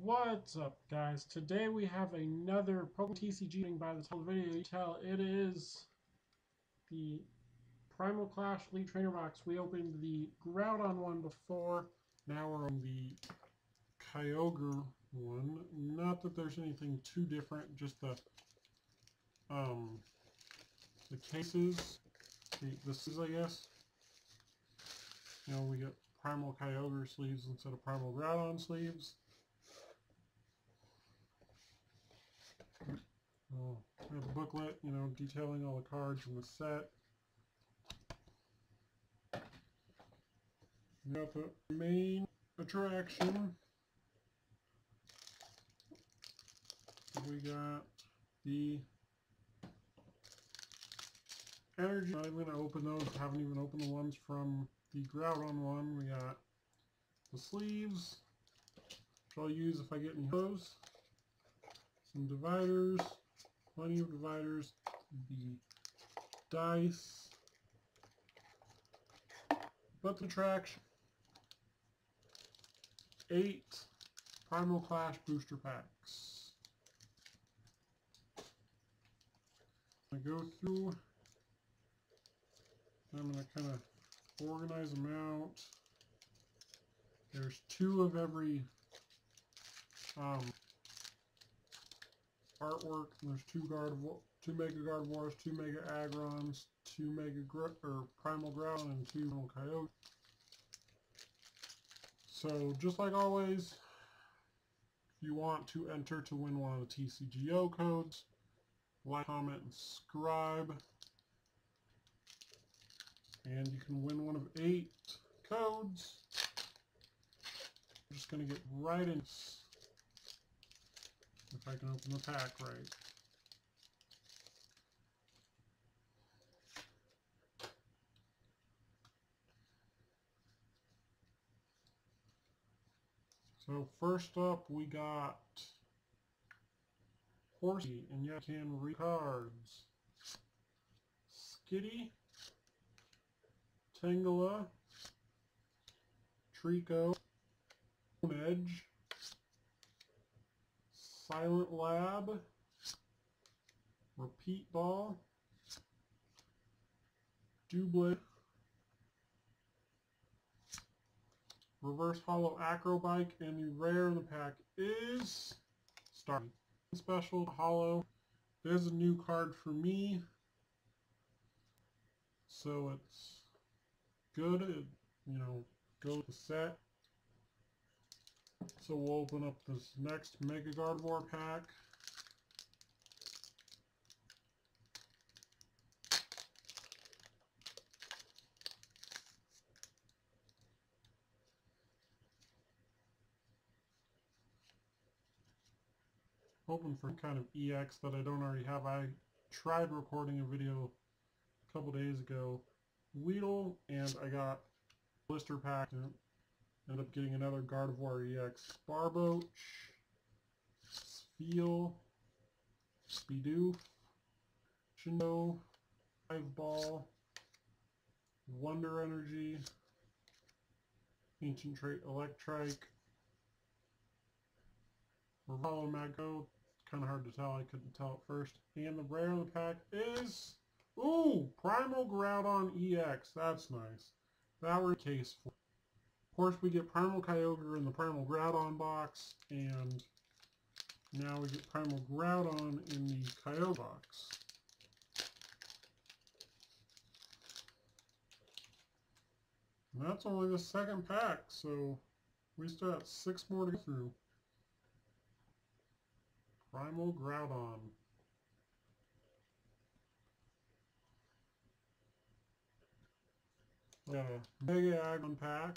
What's up, guys? Today we have another Pokemon TCG. By the title of the video, you tell it is the Primal Clash Elite Trainer Box. We opened the Groudon one before. Now we're on the Kyogre one. Not that there's anything too different, just the cases. This is, I guess. You know, we got Primal Kyogre sleeves instead of Primal Groudon sleeves. We have a booklet, you know, detailing all the cards in the set. We got the main attraction. We got the energy. I'm going to open those. I haven't even opened the ones from the Groudon one. We got the sleeves, which I'll use if I get any of those. Some dividers, plenty of dividers, the dice, but the traction, 8 Primal Clash booster packs. I'm going to go through, I'm going to kind of organize them out. There's 2 of every artwork. There's 2 Mega Gardevoirs, 2 Mega Aggrons, 2 Primal Groudon, and 2 Primal Kyogre. So just like always, if you want to enter to win one of the TCGO codes, like, comment, and subscribe, and you can win one of 8 codes. I'm just gonna get right in. If I can open the pack right. So first up we got Horsea, and you can read cards. Skitty, Tangela, Trico, Medge, Silent Lab, Repeat Ball, Dublit, Reverse Hollow Acrobike, and the rare in the pack is Starting Special Hollow. There's a new card for me, so it's good. It, you know, goes with the set. So we'll open up this next Mega Gardevoir pack. Hoping for kind of EX that I don't already have. I tried recording a video a couple days ago, Weedle, and I got blister pack. End up getting another Gardevoir EX, Barboach, Spheal, Speedoof, Chino, Dive Ball, Wonder Energy, Ancient Trait Electrike, Revolve Mago, kind of hard to tell, I couldn't tell at first, and the rare of the pack is, ooh, Primal Groudon EX, that's nice. That were case for. Of course, we get Primal Kyogre in the Primal Groudon box, and now we get Primal Groudon in the Kyogre box. And that's only the second pack, so we still have 6 more to go through. Primal Groudon. Mega Aggron pack.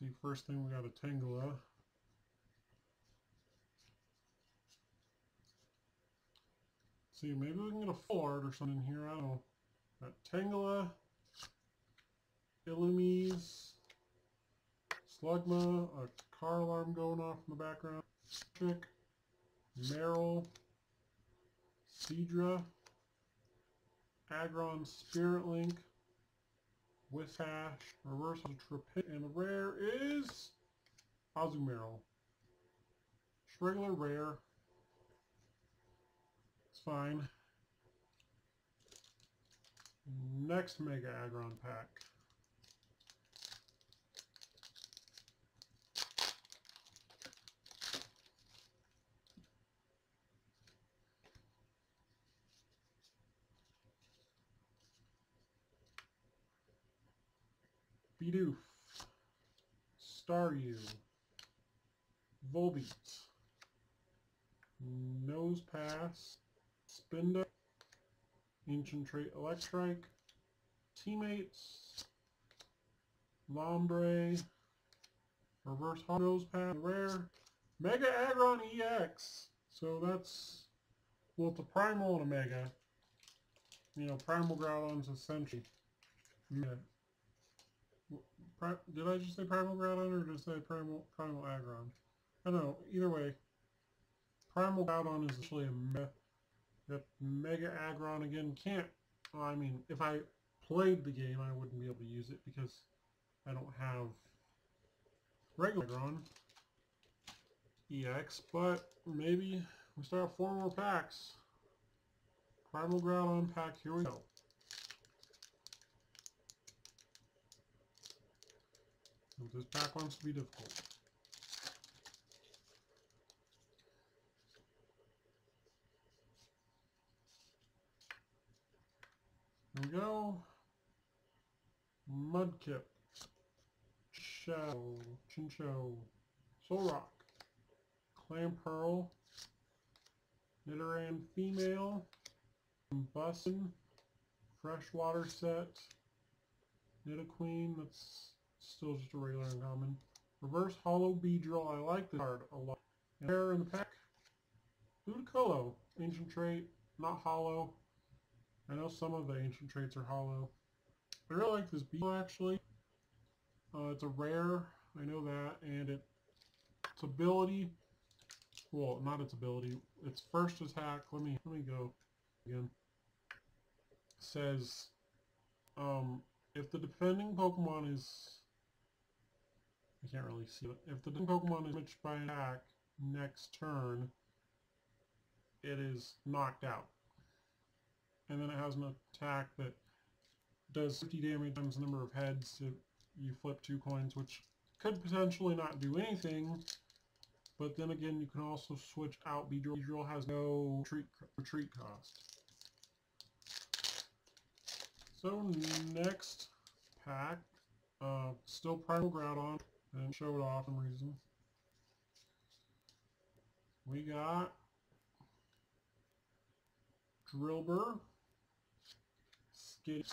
See, first thing we got a Tangela. See, maybe we can get a full art or something here. I don't know. Got Tangela, Illumise, Slugma, a car alarm going off in the background, Chick, Meryl, Seedra, Aggron Spirit Link, Whissash, Reverse Repeat, and the rare is Meryl. It's regular rare. It's fine. Next Mega Aggron pack. Speedoof, Staryu, Volbeat, Nose Pass, Spinda, Ancient Trait Electrike, Teammates, Lombre, Reverse Nose Pass, Rare, Mega Aggron EX. So that's, well, it's a Primal and a Mega. You know, Primal Groudon's essentially Mega. Did I just say Primal Groudon or did I say Primal Aggron? I don't know. Either way, Primal Groudon is actually a Mega Aggron again can't. Well, I mean, if I played the game, I wouldn't be able to use it because I don't have regular Aggron EX. But maybe we start with 4 more packs. Primal Groudon pack. Here we go. This pack wants to be difficult. Here we go. Mudkip, Chino, Solrock, Clamperl, Nidoran Female, Bussin, Freshwater Set, Nidoqueen, that's still just a regular uncommon. Reverse Hollow Beedrill. I like this card a lot. And rare in the pack, Ludicolo. Ancient Trait, not hollow. I know some of the Ancient Traits are hollow. I really like this Beedrill actually. It's a rare, I know that, and its ability, well, not its ability, its first attack, let me go again. Says, if the defending Pokemon is, I can't really see it. If the Pokemon is damaged by an attack next turn, it is knocked out. And then it has an attack that does 50 damage times the number of heads if you flip 2 coins, which could potentially not do anything. But then again, you can also switch out Beedrill. Beedrill has no retreat cost. So next pack, still Primal Groudon. I didn't show it off for some reason. We got Drillbur, Skitty,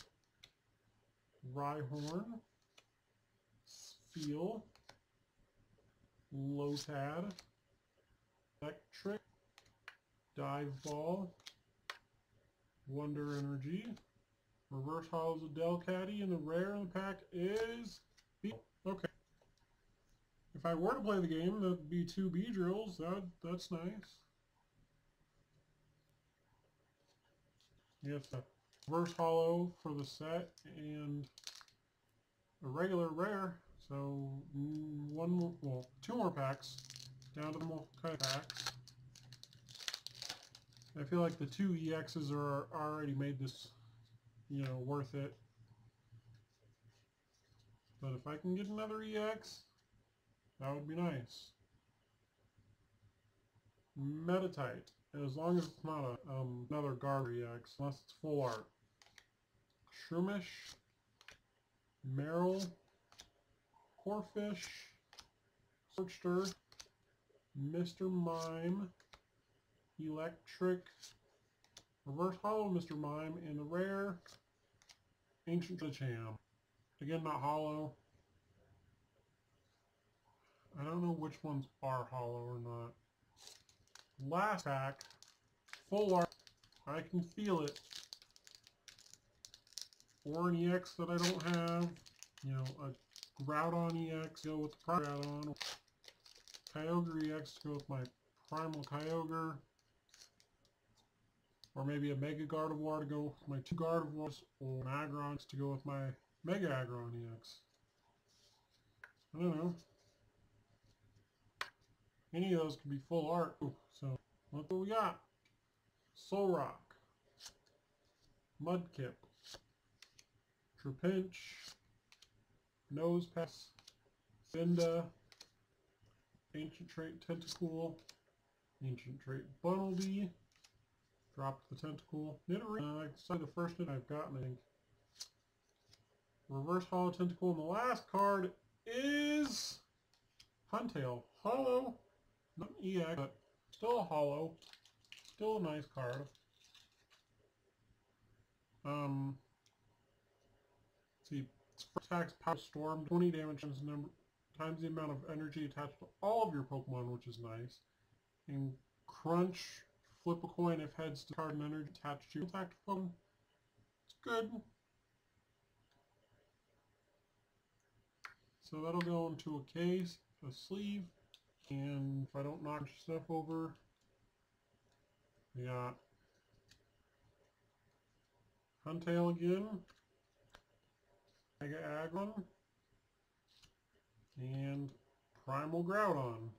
Rhyhorn, Spheal, Lotad, Electric, Dive Ball, Wonder Energy, Reverse Hollows of Delcatty, and the rare in the pack is Beedrill. Okay. If I were to play the game, that would be 2 Beedrills. That's nice. You have the Reverse Hollow for the set and a regular rare. So 2 more packs. Down to the multi packs. I feel like the 2 EXs are already made this, you know, worth it. But if I can get another EX, that would be nice. Metatite, as long as it's not a, another Gardevoir EX, unless it's full art. Shroomish, Meryl, Corphish, Searchter, Mr. Mime, Electric, Reverse Hollow Mr. Mime, and the rare Ancient Cham. Again, not hollow. I don't know which ones are hollow or not. Last pack, full art. I can feel it. Or an EX that I don't have. You know, a Groudon EX to go with the Primal Groudon. Kyogre EX to go with my Primal Kyogre. or maybe a Mega Gardevoir to go with my two Gardevoirs, or an Aggrons to go with my Mega Aggron EX. I don't know. Any of those could be full art. Ooh, so look what we got. Solrock, Mudkip, Trapinch, Nose Pass, Spinda, Ancient Trait Tentacool, Ancient Trait Bunnelby, dropped the Tentacool, Nidorina, it's the first one I've gotten I think. Reverse Hollow Tentacool, and the last card is Huntail, hollow, not an EX, but still a hollow, still a nice card. Let's see, it's first attack's Power Storm, 20 damage times the amount of energy attached to all of your Pokemon, which is nice. And Crunch, flip a coin if heads to card and energy attached to your attack Pokemon. It's good. So that'll go into a case, a sleeve, and if I don't knock stuff over, we got Huntail again, Mega Aggron, and Primal Groudon.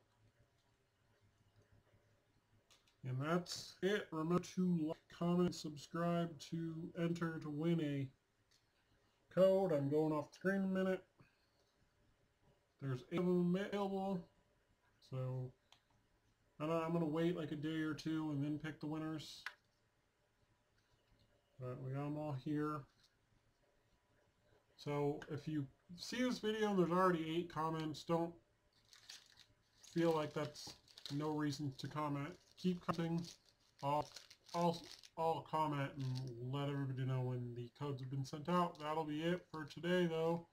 And that's it. Remember to like, comment, subscribe, to enter to win a code. I'm going off the screen in a minute. There's 8 of them available. So I don't know, I'm going to wait like a day or two and then pick the winners. But we got them all here. So if you see this video and there's already 8 comments, don't feel like that's no reason to comment. Keep commenting. I'll comment and let everybody know when the codes have been sent out. That'll be it for today though.